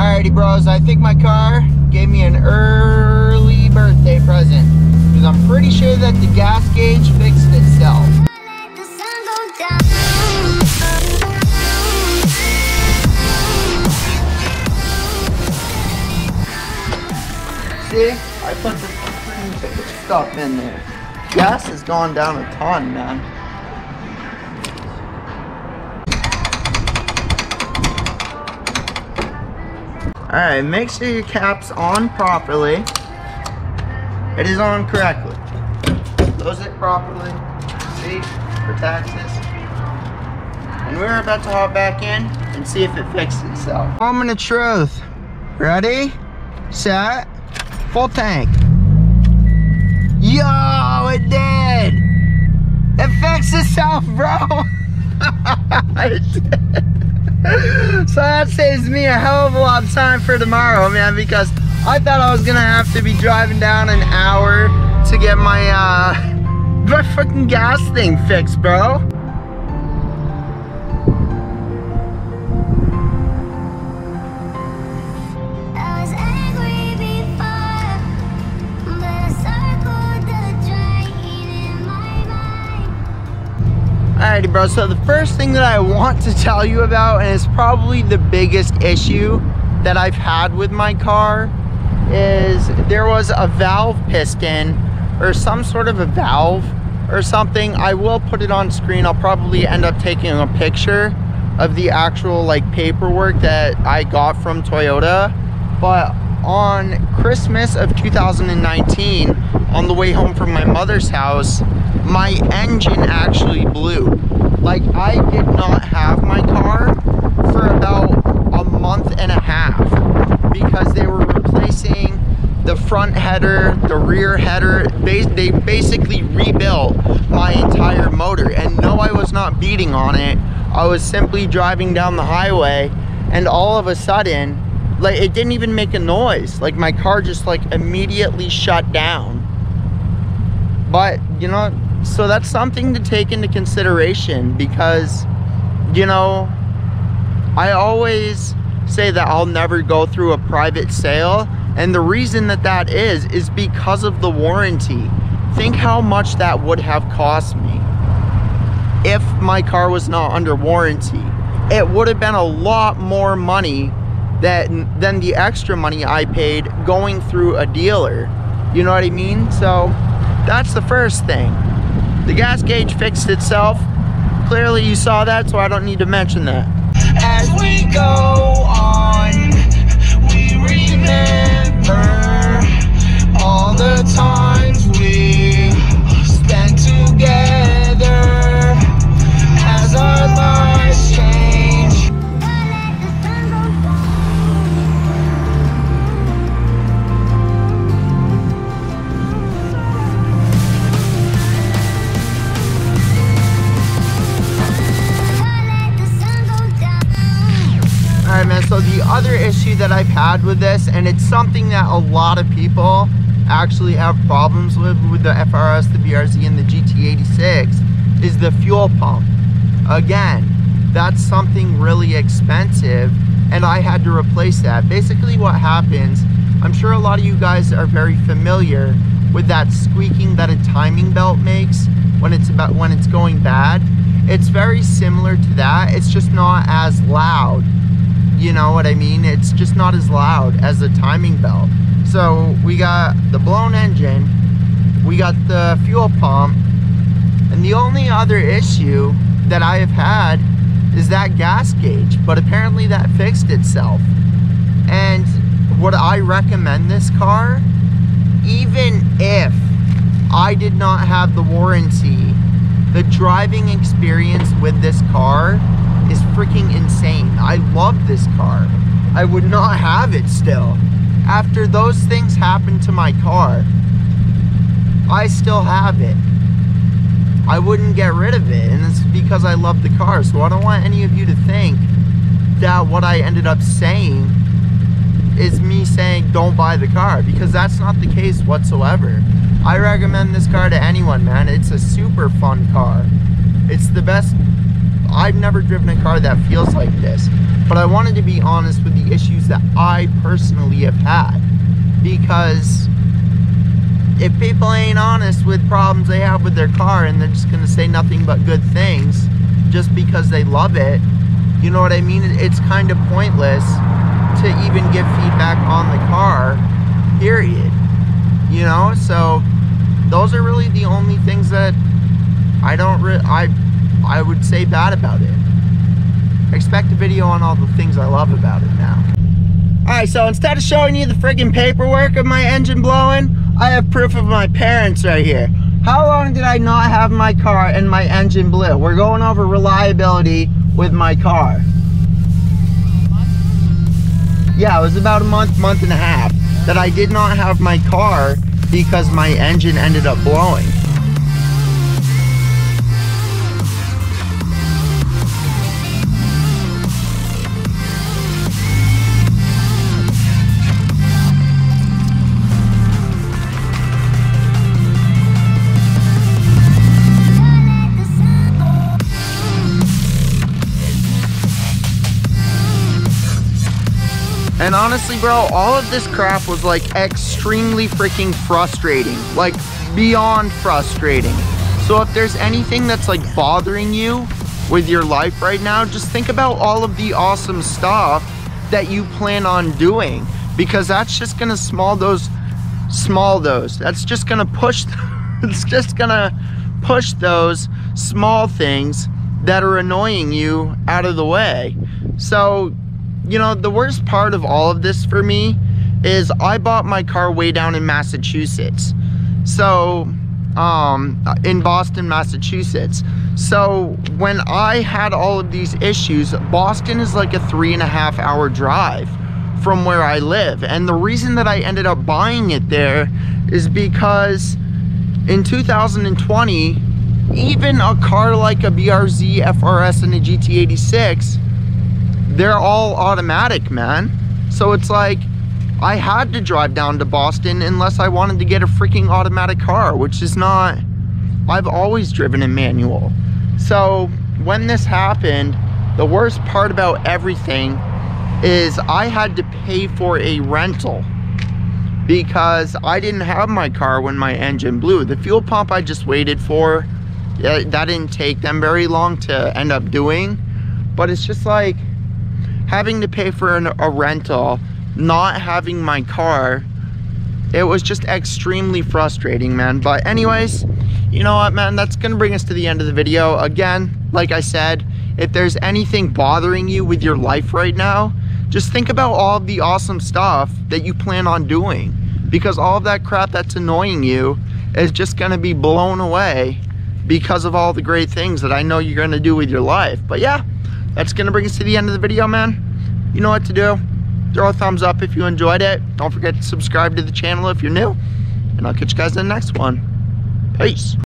Alrighty, bros, I think my car gave me an early birthday present, because I'm pretty sure that the gas gauge fixed itself. See, I put the freaking stuff in there. Gas has gone down a ton, man. Alright, make sure your cap's on properly. It is on correctly. Close it properly. See, for taxes. And we're about to hop back in and see if it fixed itself. Moment of truth. Ready, set, full tank. Yo, it did! It fixed itself, bro! It did. So that saves me a hell of a lot of time for tomorrow, man, because I thought I was gonna have to be driving down an hour to get my my fucking gas thing fixed, bro. Alrighty, bro, so the first thing that I want to tell you about, and it's probably the biggest issue that I've had with my car, is there was a valve piston or some sort of a valve or something. I will put it on screen. I'll probably end up taking a picture of the actual like paperwork that I got from Toyota. But on Christmas of 2019, on the way home from my mother's house, my engine actually blew. Like, I did not have my car for about a month and a half because they were replacing the front header, the rear header. They basically rebuilt my entire motor. And no, I was not beating on it. I was simply driving down the highway, and all of a sudden, like, it didn't even make a noise. Like, my car just like immediately shut down. But, you know, so that's something to take into consideration, because, you know, I always say that I'll never go through a private sale, and the reason that that is because of the warranty. Think how much that would have cost me if my car was not under warranty. It would have been a lot more money than the extra money I paid going through a dealer. You know what I mean? So that's the first thing. The gas gauge fixed itself. Clearly you saw that, so I don't need to mention that. As we go on, we remember all the times we spent together as our lives change. So the other issue that I've had with this, and it's something that a lot of people actually have problems with the FRS, the BRZ, and the GT86, is the fuel pump. Again, that's something really expensive, and I had to replace that. Basically what happens, I'm sure a lot of you guys are very familiar with that squeaking that a timing belt makes when it's going bad. It's very similar to that. It's just not as loud. You know what I mean? It's just not as loud as the timing belt. So we got the blown engine, we got the fuel pump, and the only other issue that I have had is that gas gauge, but apparently that fixed itself. And would I recommend this car? Even if I did not have the warranty, the driving experience with this car is freaking insane. I love this car. I would not have it still. After those things happened to my car, I still have it. I wouldn't get rid of it, and it's because I love the car. So I don't want any of you to think that what I ended up saying is me saying don't buy the car, because that's not the case whatsoever. I recommend this car to anyone, man. It's a super fun car. It's the best. I've never driven a car that feels like this. but I wanted to be honest with the issues that I personally have had, because if people ain't honest with problems they have with their car and they're just gonna say nothing but good things just because they love it, you know what I mean? It's kind of pointless to even give feedback on the car, period, you know? So those are really the only things that I don't I would say bad about it. Expect a video on all the things I love about it now. Alright, so instead of showing you the friggin' paperwork of my engine blowing, I have proof of my parents right here. How long did I not have my car and my engine blew? We're going over reliability with my car. Yeah, it was about a month, month and a half that I did not have my car because my engine ended up blowing. And honestly, bro, all of this crap was like extremely freaking frustrating, like beyond frustrating. So if there's anything that's like bothering you with your life right now, just think about all of the awesome stuff that you plan on doing, because that's just gonna it's just gonna push those small things that are annoying you out of the way. So, you know, the worst part of all of this for me is I bought my car way down in Massachusetts. So, in Boston, Massachusetts. So when I had all of these issues, Boston is like a 3.5 hour drive from where I live. And the reason that I ended up buying it there is because in 2020, even a car like a BRZ, FRS, and a GT86, they're all automatic, man. So it's like, I had to drive down to Boston unless I wanted to get a freaking automatic car, which is not, I've always driven a manual. So when this happened, the worst part about everything is I had to pay for a rental because I didn't have my car when my engine blew. The fuel pump I just waited for, that didn't take them very long to end up doing, but it's just like, having to pay for a rental, not having my car, it was just extremely frustrating, man. But anyways, you know what, man, that's gonna bring us to the end of the video. Again, like I said, if there's anything bothering you with your life right now, just think about all of the awesome stuff that you plan on doing, because all of that crap that's annoying you is just gonna be blown away because of all the great things that I know you're gonna do with your life. But yeah, that's gonna bring us to the end of the video, man. You know what to do. Throw a thumbs up if you enjoyed it. Don't forget to subscribe to the channel if you're new. And I'll catch you guys in the next one. Peace.